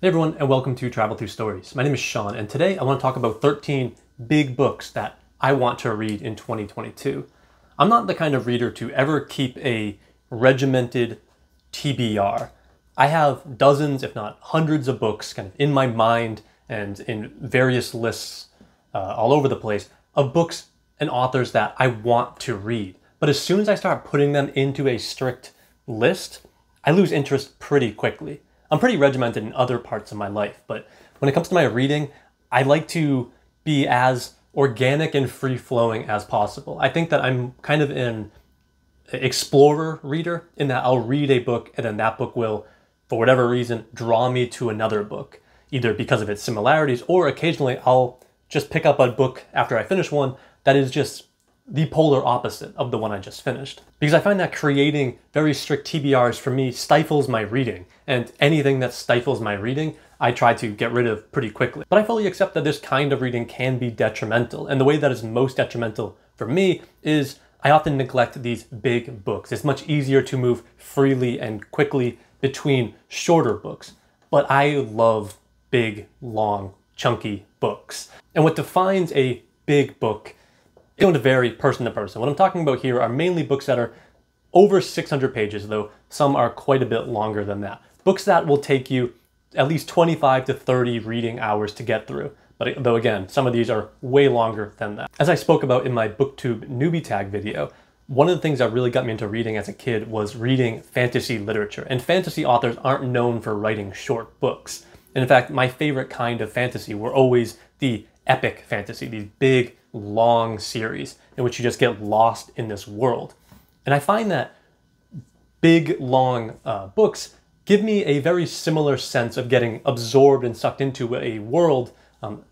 Hey everyone, and welcome to Travel Through Stories. My name is Sean, and today I want to talk about 13 big books that I want to read in 2022. I'm not the kind of reader to ever keep a regimented TBR. I have dozens, if not hundreds of books kind of in my mind and in various lists all over the place of books and authors that I want to read. But as soon as I start putting them into a strict list, I lose interest pretty quickly. I'm pretty regimented in other parts of my life, but when it comes to my reading, I like to be as organic and free-flowing as possible. I think that I'm kind of an explorer reader in that I'll read a book and then that book will, for whatever reason, draw me to another book, either because of its similarities or occasionally I'll just pick up a book after I finish one that is just the polar opposite of the one I just finished. Because I find that creating very strict TBRs for me stifles my reading, and anything that stifles my reading, I try to get rid of pretty quickly. But I fully accept that this kind of reading can be detrimental, and the way that is most detrimental for me is I often neglect these big books. It's much easier to move freely and quickly between shorter books, but I love big, long, chunky books. And what defines a big book it's going to vary person to person. What I'm talking about here are mainly books that are over 600 pages, though some are quite a bit longer than that. Books that will take you at least 25 to 30 reading hours to get through. But though again, some of these are way longer than that. As I spoke about in my BookTube newbie tag video, one of the things that really got me into reading as a kid was reading fantasy literature. And fantasy authors aren't known for writing short books. And in fact, my favorite kind of fantasy were always the epic fantasy, these big, long series in which you just get lost in this world. And I find that big, long books give me a very similar sense of getting absorbed and sucked into a world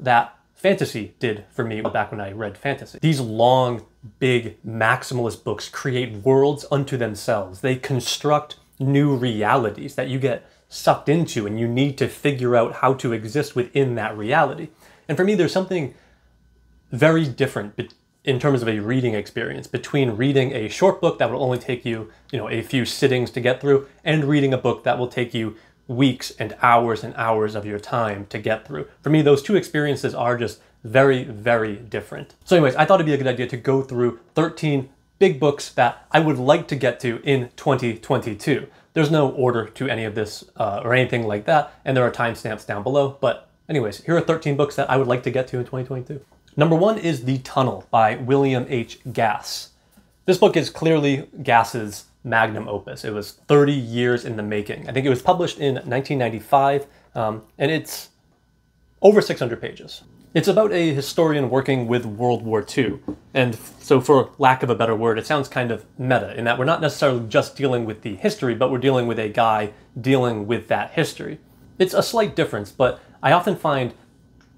that fantasy did for me back when I read fantasy. These long, big, maximalist books create worlds unto themselves. They construct new realities that you get sucked into and you need to figure out how to exist within that reality. And for me, there's something very different in terms of a reading experience between reading a short book that will only take you, a few sittings to get through, and reading a book that will take you weeks and hours of your time to get through. For me, those two experiences are just very, very different. So anyways, I thought it'd be a good idea to go through 13 big books that I would like to get to in 2022. There's no order to any of this or anything like that, and there are timestamps down below, but anyways, here are 13 books that I would like to get to in 2022. Number one is The Tunnel by William H. Gass. This book is clearly Gass's magnum opus. It was 30 years in the making. I think it was published in 1995, and it's over 600 pages. It's about a historian working with World War II, and so for lack of a better word, it sounds kind of meta in that we're not necessarily just dealing with the history, but we're dealing with a guy dealing with that history. It's a slight difference, but I often find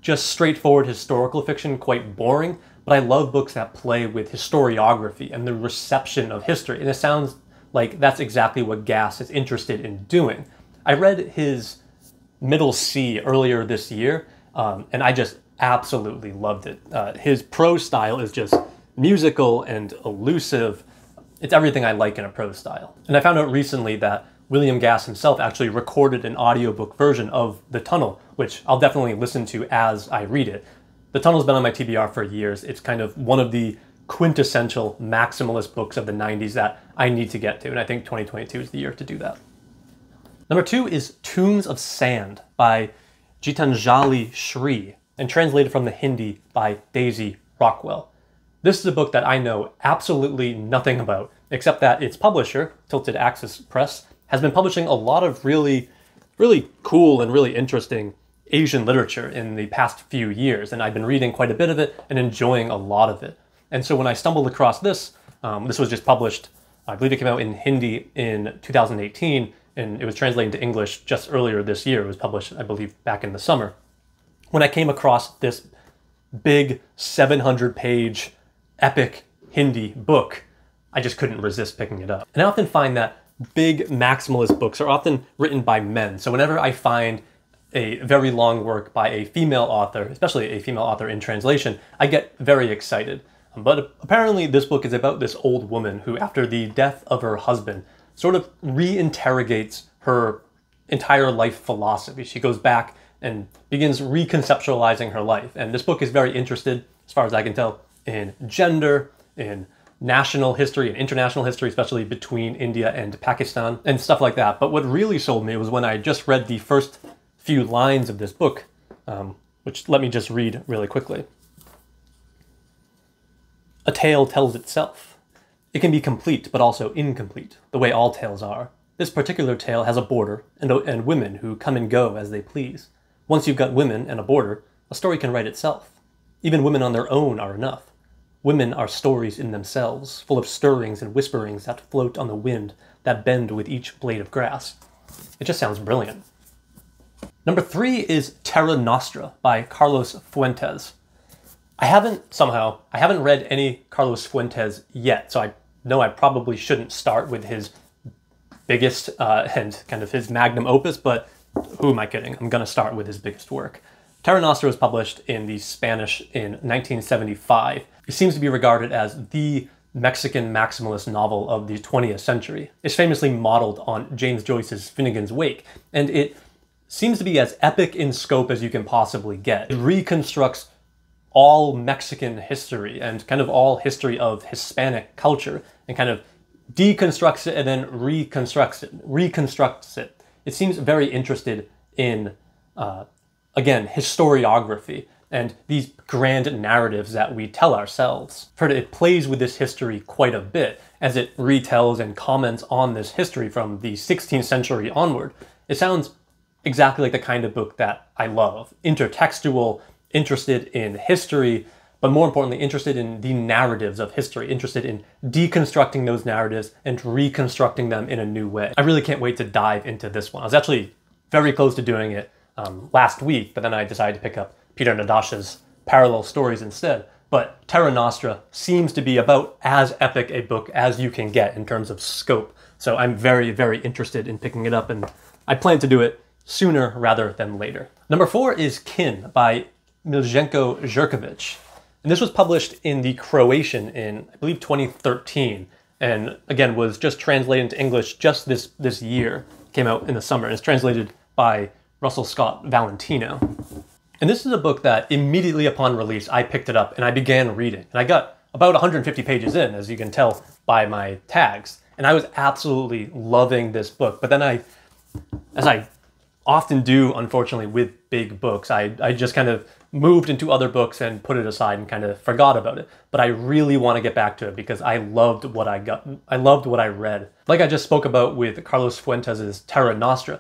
just straightforward historical fiction quite boring, but I love books that play with historiography and the reception of history, and it sounds like that's exactly what Gass is interested in doing. I read his Middle C earlier this year, and I just absolutely loved it. His prose style is just musical and elusive. It's everything I like in a prose style. And I found out recently that William Gass himself actually recorded an audiobook version of The Tunnel, which I'll definitely listen to as I read it. The Tunnel's been on my TBR for years. It's kind of one of the quintessential maximalist books of the 90s that I need to get to, and I think 2022 is the year to do that. Number two is Tombs of Sand by Geetanjali Shree, and translated from the Hindi by Daisy Rockwell. This is a book that I know absolutely nothing about, except that its publisher, Tilted Axis Press, has been publishing a lot of really cool and really interesting Asian literature in the past few years, and I've been reading quite a bit of it and enjoying a lot of it. And so when I stumbled across this, this was just published, I believe it came out in Hindi in 2018, and it was translated into English just earlier this year. It was published, I believe, back in the summer. When I came across this big 700-page epic Hindi book, I just couldn't resist picking it up. And I often find that big maximalist books are often written by men. So whenever I find a very long work by a female author, especially a female author in translation, I get very excited. But apparently this book is about this old woman who, after the death of her husband, sort of reinterrogates her entire life philosophy. She goes back and begins reconceptualizing her life. And this book is very interested, as far as I can tell, in gender, in national history and international history, especially between India and Pakistan and stuff like that. But what really sold me was when I just read the first few lines of this book, which let me just read really quickly. A tale tells itself. It can be complete, but also incomplete, the way all tales are. This particular tale has a border and women who come and go as they please. Once you've got women and a border, a story can write itself. Even women on their own are enough. Women are stories in themselves, full of stirrings and whisperings that float on the wind, that bend with each blade of grass. It just sounds brilliant. Number 3 is Terra Nostra by Carlos Fuentes. I haven't read any Carlos Fuentes yet, so I know I probably shouldn't start with his biggest and kind of his magnum opus, but who am I kidding? I'm going to start with his biggest work. Terra Nostra was published in the Spanish in 1975. It seems to be regarded as the Mexican maximalist novel of the 20th century. It's famously modeled on James Joyce's Finnegan's Wake, and it seems to be as epic in scope as you can possibly get. It reconstructs all Mexican history and kind of all history of Hispanic culture and kind of deconstructs it and then reconstructs it. It seems very interested in, again, historiography and these grand narratives that we tell ourselves. I've heard it plays with this history quite a bit as it retells and comments on this history from the 16th century onward. It sounds exactly like the kind of book that I love. Intertextual, interested in history, but more importantly, interested in the narratives of history, interested in deconstructing those narratives and reconstructing them in a new way. I really can't wait to dive into this one. I was actually very close to doing it last week, but then I decided to pick up Peter Nadasha's Parallel Stories instead. But Terra Nostra seems to be about as epic a book as you can get in terms of scope. So I'm very, very interested in picking it up, and I plan to do it sooner rather than later. Number 4 is Kin by Miljenko Jergović. And this was published in the Croatian in, I believe, 2013, and again was just translated into English just this year. It came out in the summer, and it's translated by Russell Scott Valentino. And this is a book that immediately upon release, I picked it up and I began reading. And I got about 150 pages in, as you can tell by my tags. And I was absolutely loving this book. But then as I often do, unfortunately, with big books, I just kind of moved into other books and put it aside and kind of forgot about it. But I really want to get back to it because I loved what I got. I loved what I read. Like I just spoke about with Carlos Fuentes' Terra Nostra,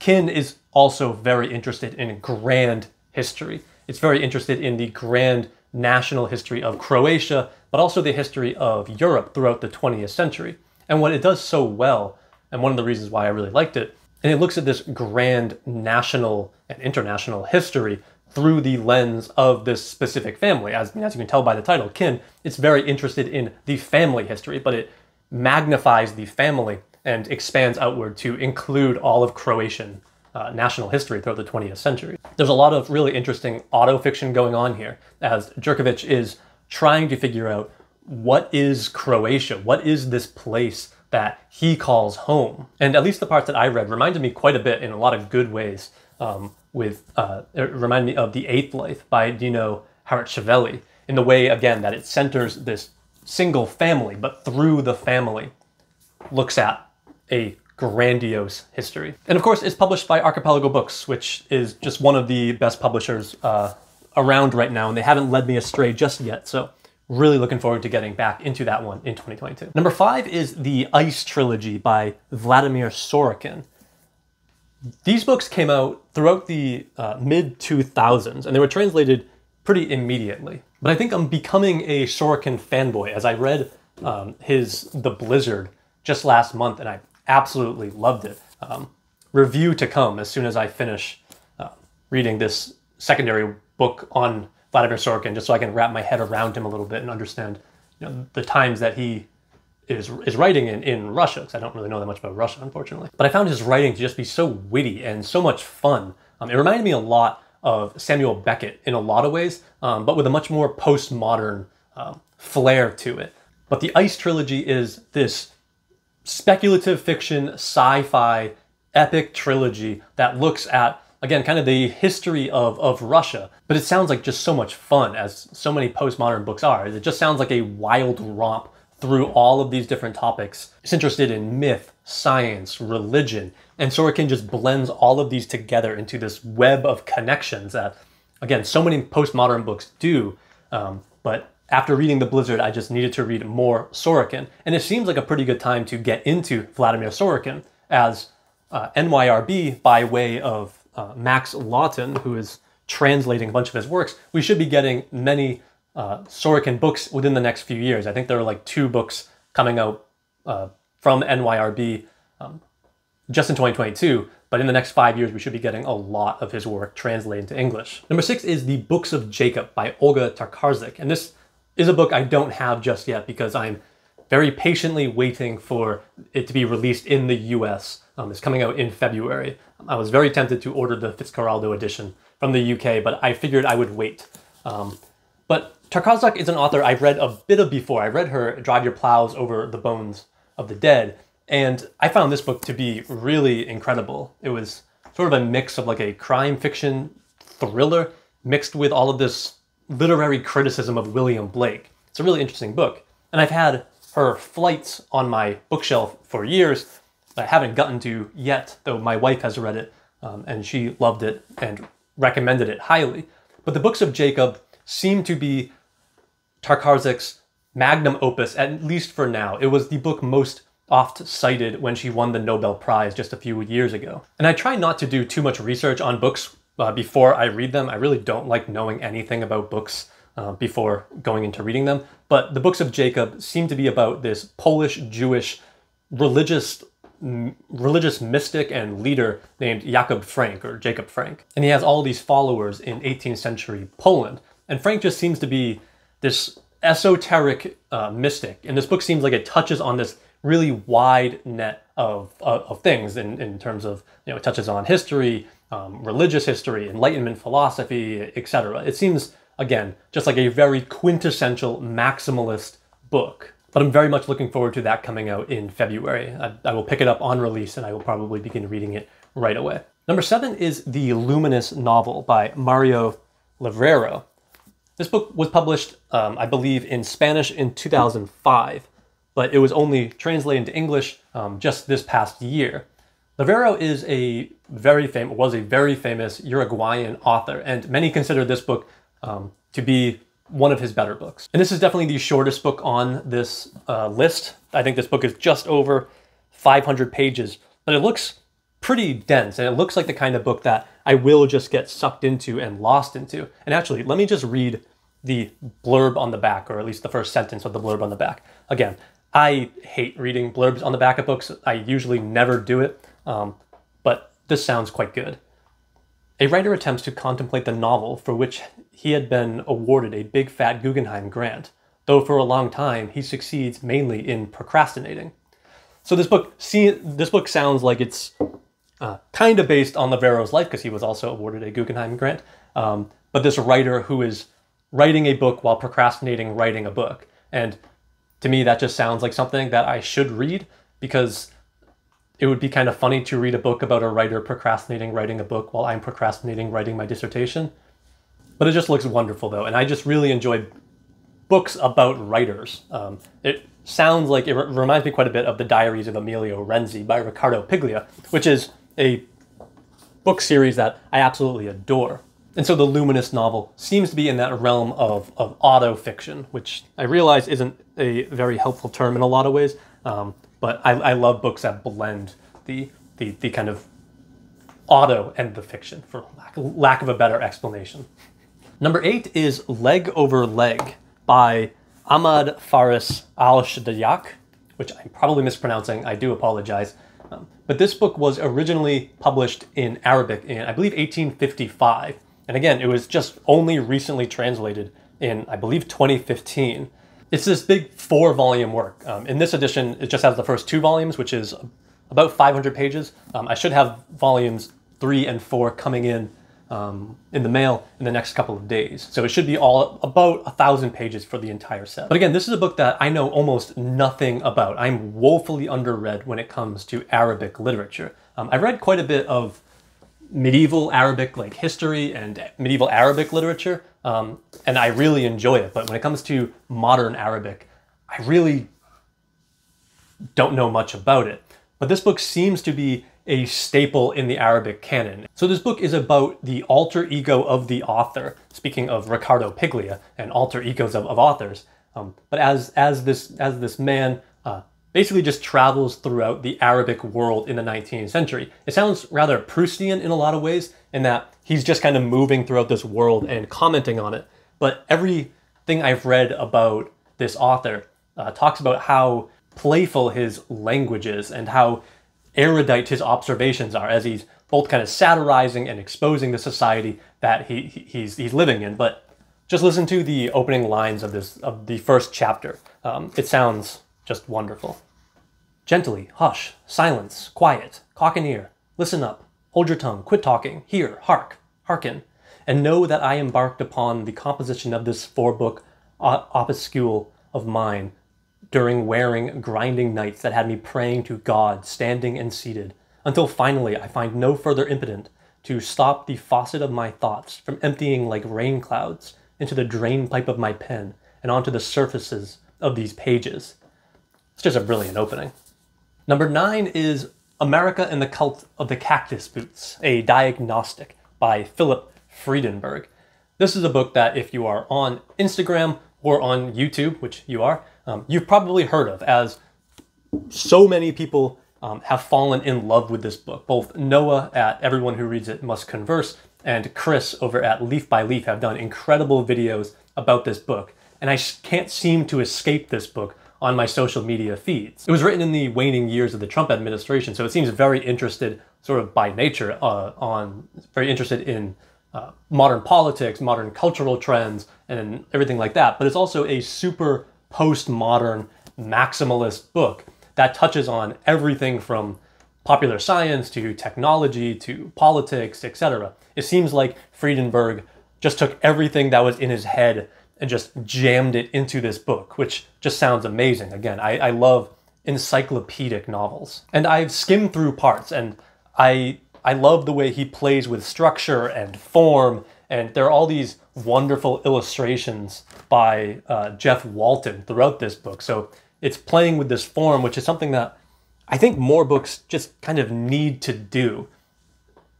Kin is also very interested in grand history. It's very interested in the grand national history of Croatia, but also the history of Europe throughout the 20th century. And what it does so well, and one of the reasons why I really liked it, and it looks at this grand national and international history through the lens of this specific family. As you can tell by the title, Kin, it's very interested in the family history, but it magnifies the family and expands outward to include all of Croatian national history throughout the 20th century. There's a lot of really interesting auto-fiction going on here, as Jergović is trying to figure out what is Croatia, what is this place that he calls home. And at least the parts that I read reminded me quite a bit in a lot of good ways. It reminded me of The Eighth Life by Dino Haratischvili, in the way, again, that it centers this single family, but through the family looks at a grandiose history. And of course, it's published by Archipelago Books, which is just one of the best publishers around right now, and they haven't led me astray just yet, so really looking forward to getting back into that one in 2022. Number 5 is The Ice Trilogy by Vladimir Sorokin. These books came out throughout the mid-2000s, and they were translated pretty immediately. But I think I'm becoming a Sorokin fanboy, as I read The Blizzard just last month, and I absolutely loved it. Review to come as soon as I finish reading this secondary book on Vladimir Sorokin, just so I can wrap my head around him a little bit and understand, you know, the times that he is writing in Russia, because I don't really know that much about Russia, unfortunately. But I found his writing to just be so witty and so much fun. It reminded me a lot of Samuel Beckett in a lot of ways, but with a much more postmodern flair to it. But the Ice Trilogy is this speculative fiction, sci-fi, epic trilogy that looks at, again, kind of the history of Russia. But it sounds like just so much fun, as so many postmodern books are. It just sounds like a wild romp through all of these different topics. It's interested in myth, science, religion, and Sorokin just blends all of these together into this web of connections that, again, so many postmodern books do. But after reading The Blizzard, I just needed to read more Sorokin. And it seems like a pretty good time to get into Vladimir Sorokin, as NYRB, by way of Max Lawton, who is translating a bunch of his works, we should be getting many Sorokin books within the next few years. I think there are like 2 books coming out from NYRB just in 2022, but in the next 5 years we should be getting a lot of his work translated into English. Number 6 is The Books of Jacob by Olga Tokarczuk, and this is a book I don't have just yet because I'm very patiently waiting for it to be released in the US. It's coming out in February. I was very tempted to order the Fitzcarraldo edition from the UK, but I figured I would wait. But Tokarczuk is an author I've read a bit of before. I read her Drive Your Plows Over the Bones of the Dead, and I found this book to be really incredible. It was sort of a mix of like a crime fiction thriller mixed with all of this literary criticism of William Blake. It's a really interesting book, and I've had her Flights on my bookshelf for years that I haven't gotten to yet, though my wife has read it, and she loved it and recommended it highly. But The Books of Jacob seem to be Tokarzuk's magnum opus, at least for now. It was the book most oft cited when she won the Nobel Prize just a few years ago. And I try not to do too much research on books before I read them. I really don't like knowing anything about books before going into reading them. But The Books of Jacob seem to be about this Polish-Jewish religious mystic and leader named Jakob Frank, or Jacob Frank. And he has all these followers in 18th century Poland. And Frank just seems to be this esoteric mystic. And this book seems like it touches on this really wide net of things in terms of, you know, it touches on history, religious history, Enlightenment philosophy, etc. It seems, again, just like a very quintessential maximalist book. But I'm very much looking forward to that coming out in February. I will pick it up on release, and I will probably begin reading it right away. Number 7 is The Luminous Novel by Mario Levrero. This book was published, I believe, in Spanish in 2005, but it was only translated into English just this past year. Levrero is was a very famous Uruguayan author, and many consider this book to be one of his better books. And this is definitely the shortest book on this list. I think this book is just over 500 pages, but it looks pretty dense, and it looks like the kind of book that I will just get sucked into and lost into. And actually, let me just read the blurb on the back, or at least the first sentence of the blurb on the back. Again, I hate reading blurbs on the back of books. I usually never do it, but this sounds quite good. A writer attempts to contemplate the novel for which he had been awarded a big fat Guggenheim grant, though for a long time he succeeds mainly in procrastinating. So this book sounds like it's kind of based on Levero's life, because he was also awarded a Guggenheim grant, but this writer who is writing a book while procrastinating writing a book. And to me, that just sounds like something that I should read, because it would be kind of funny to read a book about a writer procrastinating writing a book while I'm procrastinating writing my dissertation. But it just looks wonderful, though, and I just really enjoy books about writers. It sounds like it reminds me quite a bit of The Diaries of Emilio Renzi by Riccardo Piglia, which is a book series that I absolutely adore. And so The Luminous Novel seems to be in that realm of auto-fiction, which I realize isn't a very helpful term in a lot of ways, but I love books that blend the kind of auto and the fiction, for lack of a better explanation. Number 8 is Leg Over Leg by Ahmad Faris al-Shidyaq, which I'm probably mispronouncing, I do apologize. But this book was originally published in Arabic in, I believe, 1855. And again, it was just only recently translated in, I believe, 2015. It's this big 4-volume work. In this edition, it just has the first 2 volumes, which is about 500 pages. I should have volumes 3 and 4 coming in the mail in the next couple of days. So it should be all about 1,000 pages for the entire set. But again, this is a book that I know almost nothing about. I'm woefully underread when it comes to Arabic literature. I read quite a bit of medieval Arabic like history and medieval Arabic literature, and I really enjoy it. But when it comes to modern Arabic, I really don't know much about it. But this book seems to be a staple in the Arabic canon. So this book is about the alter ego of the author, speaking of Riccardo Piglia and alter egos of authors, but as this man basically just travels throughout the Arabic world in the 19th century. It sounds rather Proustian in a lot of ways, in that he's just kind of moving throughout this world and commenting on it, but everything I've read about this author talks about how playful his language is and how erudite his observations are, as he's both kind of satirizing and exposing the society that he's living in. But just listen to the opening lines of the first chapter. It sounds just wonderful. Gently, hush, silence, quiet, cock an ear, listen up, hold your tongue, quit talking, hear, hark, hearken, and know that I embarked upon the composition of this four-book opuscule of mine during wearing, grinding nights that had me praying to God, standing and seated, until finally I find no further impediment to stop the faucet of my thoughts from emptying like rain clouds into the drain pipe of my pen and onto the surfaces of these pages. It's just a brilliant opening. Number 9 is America and the Cult of the Cactus Boots, a diagnostic by Philip Friedenberg. This is a book that if you are on Instagram or on YouTube, which you are, you've probably heard of, as so many people have fallen in love with this book. Both Noah at Everyone Who Reads It Must Converse and Chris over at Leaf by Leaf have done incredible videos about this book, and I can't seem to escape this book on my social media feeds. It was written in the waning years of the Trump administration, so it seems very interested, sort of by nature, very interested in modern politics, modern cultural trends, and everything like that. But it's also a super postmodern maximalist book that touches on everything from popular science to technology to politics, etc. It seems like Friedenberg just took everything that was in his head and just jammed it into this book, which just sounds amazing. Again, I love encyclopedic novels. And I've skimmed through parts, and I love the way he plays with structure and form, and there are all these wonderful illustrations by Jeff Walton throughout this book. So it's playing with this form, which is something that I think more books just kind of need to do.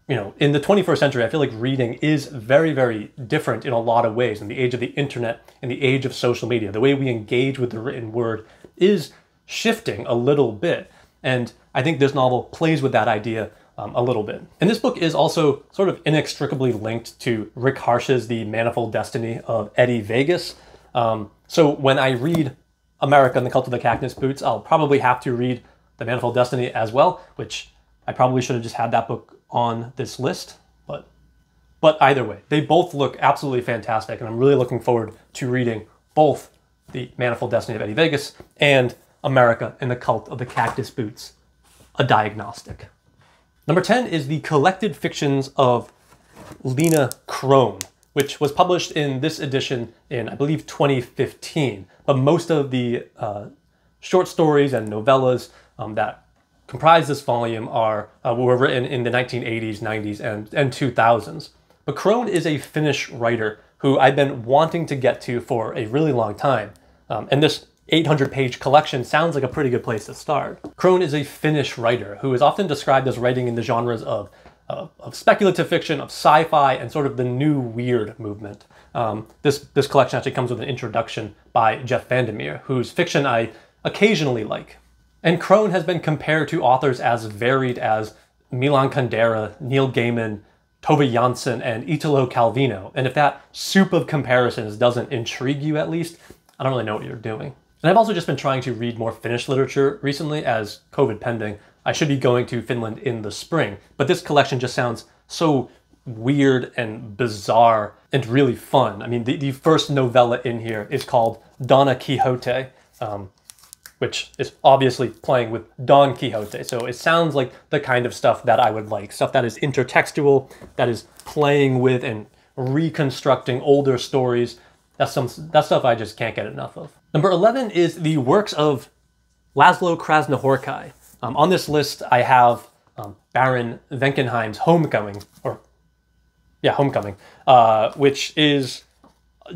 You know, in the 21st century, I feel like reading is very, very different in a lot of ways. In the age of the internet, in the age of social media, the way we engage with the written word is shifting a little bit. And I think this novel plays with that idea a little bit. And this book is also sort of inextricably linked to Rick Harsh's The Manifold Destiny of Eddie Vegas. So when I read America and the Cult of the Cactus Boots, I'll probably have to read The Manifold Destiny as well, which I probably should have just had that book on this list, but either way, they both look absolutely fantastic, and I'm really looking forward to reading both The Manifold Destiny of Eddie Vegas and America and the Cult of the Cactus Boots, a diagnostic. Number 10 is The Collected Fictions of Lena Crone, which was published in this edition in, I believe, 2015, but most of the short stories and novellas that comprise this volume were written in the 1980s, 90s, and 2000s. But Crone is a Finnish writer who I've been wanting to get to for a really long time, and this 800-page collection sounds like a pretty good place to start. Crone is a Finnish writer who is often described as writing in the genres of speculative fiction, of sci-fi, and sort of the new weird movement. This collection actually comes with an introduction by Jeff Vandermeer, whose fiction I occasionally like. And Crone has been compared to authors as varied as Milan Kundera, Neil Gaiman, Tove Jansson, and Italo Calvino. And if that soup of comparisons doesn't intrigue you, at least, I don't really know what you're doing. And I've also just been trying to read more Finnish literature recently, as COVID pending, I should be going to Finland in the spring. But this collection just sounds so weird and bizarre and really fun. I mean, the first novella in here is called Donna Quixote, which is obviously playing with Don Quixote. So it sounds like the kind of stuff that I would like, stuff that is intertextual, that is playing with and reconstructing older stories. That's stuff I just can't get enough of. Number 11 is the works of László Krasznahorkai. On this list, I have Baron Venkenheim's Homecoming, or yeah, Homecoming, which is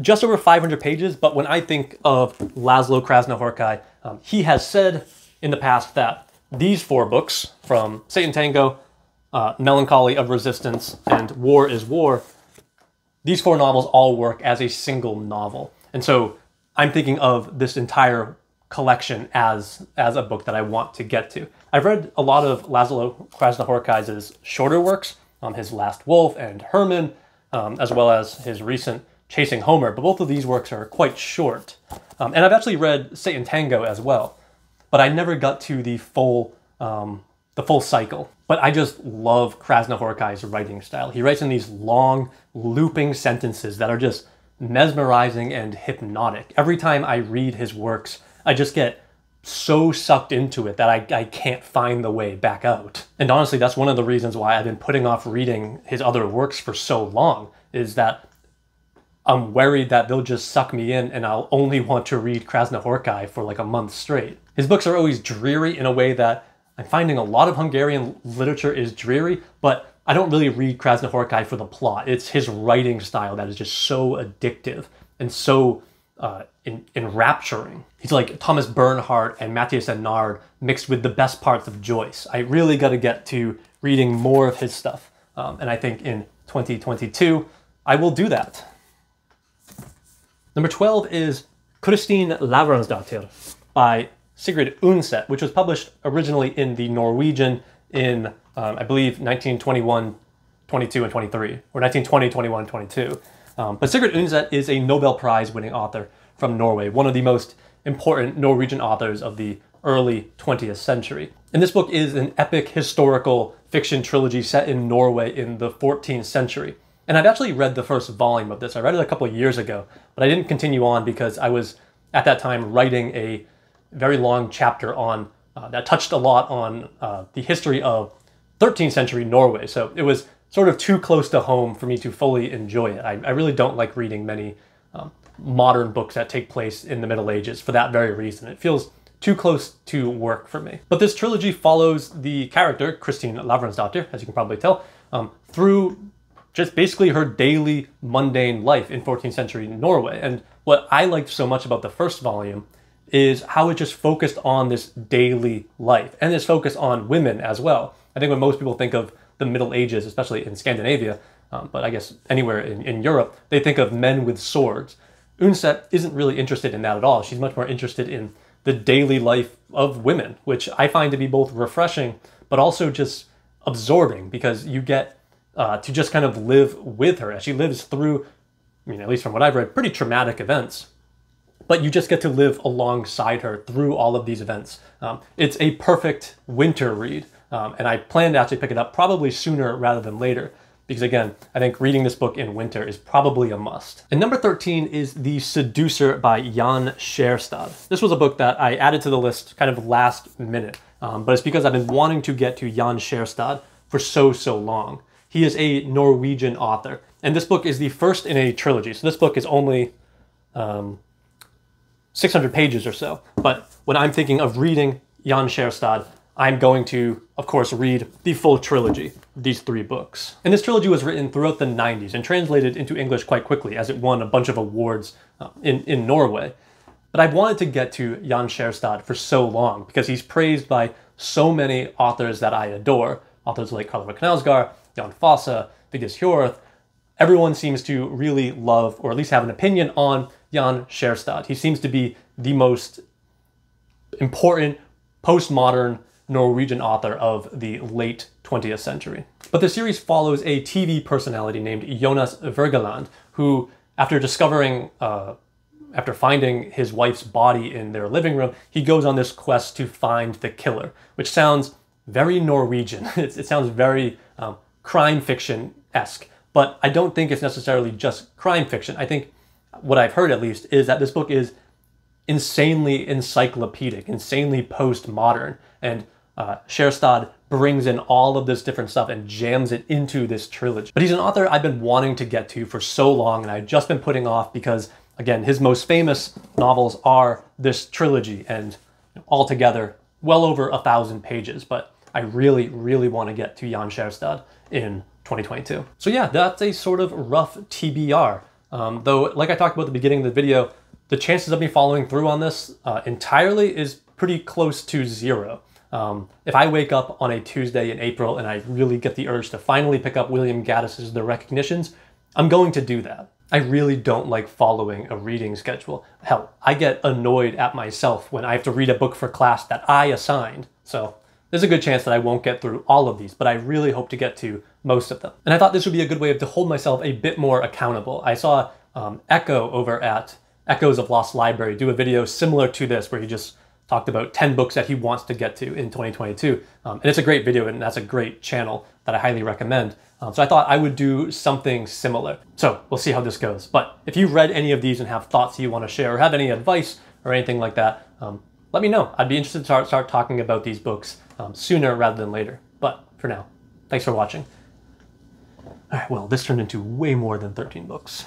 just over 500 pages. But when I think of László Krasznahorkai, he has said in the past that these four books, from Satan Tango, Melancholy of Resistance, and War is War, these four novels all work as a single novel. And so I'm thinking of this entire collection as a book that I want to get to. I've read a lot of László Krasznahorkai's shorter works, his Last Wolf and Herman, as well as his recent Chasing Homer, but both of these works are quite short. And I've actually read Satan Tango as well, but I never got to the full cycle. But I just love Krasznahorkai's writing style. He writes in these long, looping sentences that are just mesmerizing and hypnotic. Every time I read his works, I just get so sucked into it that I can't find the way back out. And honestly, that's one of the reasons why I've been putting off reading his other works for so long, is that I'm worried that they'll just suck me in and I'll only want to read Krasznahorkai for like a month straight. His books are always dreary in a way that I'm finding a lot of Hungarian literature is dreary, but I don't really read Krasznahorkai for the plot. It's his writing style that is just so addictive and so enrapturing. He's like Thomas Bernhard and Matthias Ennard mixed with the best parts of Joyce. I really got to get to reading more of his stuff. And I think in 2022, I will do that. Number 12 is Kristin Lavransdatter by Sigrid Undset, which was published originally in the Norwegian in, I believe, 1921, 22, and 23, or 1920, 21, 22. But Sigrid Undset is a Nobel Prize winning author from Norway, one of the most important Norwegian authors of the early 20th century. And this book is an epic historical fiction trilogy set in Norway in the 14th century. And I've actually read the first volume of this. I read it a couple of years ago, but I didn't continue on because I was at that time writing a very long chapter on that touched a lot on the history of 13th century Norway. So it was sort of too close to home for me to fully enjoy it. I really don't like reading many modern books that take place in the Middle Ages for that very reason. It feels too close to work for me. But this trilogy follows the character, Kristin Lavransdatter, as you can probably tell, through just basically her daily mundane life in 14th century Norway. And what I liked so much about the first volume is how it just focused on this daily life and this focus on women as well. I think when most people think of the Middle Ages, especially in Scandinavia, but I guess anywhere in Europe, they think of men with swords. Undset isn't really interested in that at all. She's much more interested in the daily life of women, which I find to be both refreshing, but also just absorbing, because you get to just kind of live with her as she lives through, I mean, at least from what I've read, pretty traumatic events. But you just get to live alongside her through all of these events. It's a perfect winter read, and I plan to actually pick it up probably sooner rather than later, because again, I think reading this book in winter is probably a must. And number 13 is The Seducer by Jan Kjærstad. This was a book that I added to the list kind of last minute, but it's because I've been wanting to get to Jan Kjærstad for so long. He is a Norwegian author, and this book is the first in a trilogy. So this book is only 600 pages or so. But when I'm thinking of reading Jan Kjærstad, I'm going to, of course, read the full trilogy, these three books. And this trilogy was written throughout the 90s and translated into English quite quickly, as it won a bunch of awards in Norway. But I've wanted to get to Jan Kjærstad for so long, because he's praised by so many authors that I adore, authors like Karlove Knausgård, Jon Fosse, Vigdis Hjorth. Everyone seems to really love, or at least have an opinion on, Jan Kjærstad. He seems to be the most important postmodern Norwegian author of the late 20th century. But the series follows a TV personality named Jonas Wergeland, who, after finding his wife's body in their living room, he goes on this quest to find the killer, which sounds very Norwegian. It sounds very crime fiction-esque, but I don't think it's necessarily just crime fiction. I think what I've heard, at least, is that this book is insanely encyclopedic, insanely postmodern, and Kjærstad brings in all of this different stuff and jams it into this trilogy. But he's an author I've been wanting to get to for so long, and I've just been putting off because, again, his most famous novels are this trilogy, and altogether well over 1,000 pages, but I really, really want to get to Jan Kjærstad in 2022. So yeah, that's a sort of rough TBR. Though, like I talked about at the beginning of the video, the chances of me following through on this entirely is pretty close to zero. If I wake up on a Tuesday in April and I really get the urge to finally pick up William Gaddis's The Recognitions, I'm going to do that. I really don't like following a reading schedule. Hell, I get annoyed at myself when I have to read a book for class that I assigned. So there's a good chance that I won't get through all of these, but I really hope to get to most of them. And I thought this would be a good way to hold myself a bit more accountable. I saw Echo over at Echoes of Lost Library do a video similar to this where he just talked about 10 books that he wants to get to in 2022. And it's a great video and that's a great channel that I highly recommend. So I thought I would do something similar. So we'll see how this goes. But if you've read any of these and have thoughts you want to share or have any advice or anything like that, let me know. I'd be interested to start talking about these books sooner rather than later. But for now, thanks for watching. All right, well, this turned into way more than 13 books.